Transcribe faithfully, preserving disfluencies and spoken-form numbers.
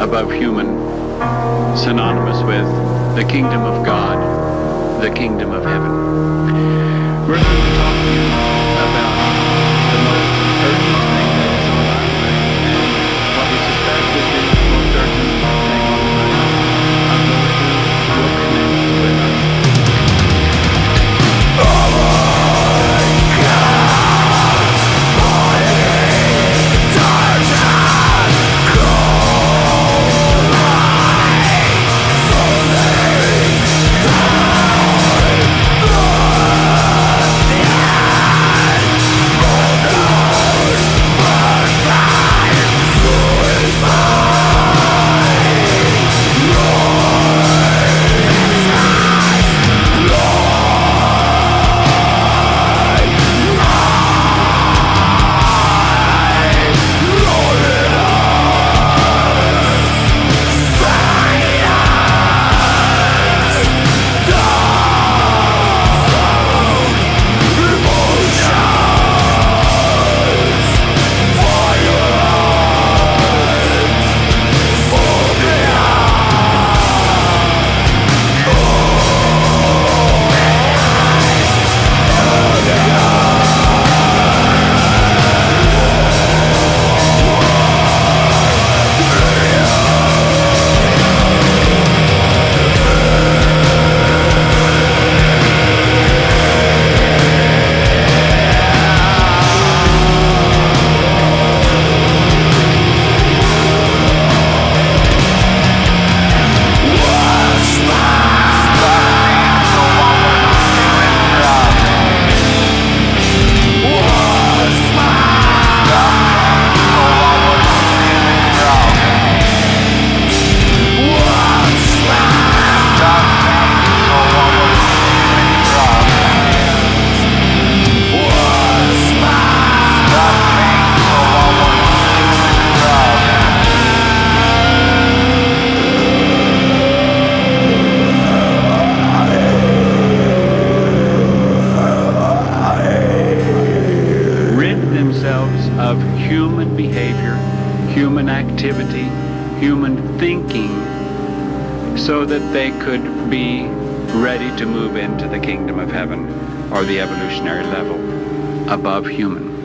above human, synonymous with the kingdom of God, the kingdom of heaven. We're going to talk to you about the most urgent thing that is on our mind, and what we suspect is the most urgent thing on the mind of those who will connect with us. Oh! Of human behavior, human activity, human thinking, so that they could be ready to move into the kingdom of heaven, or the evolutionary level above human.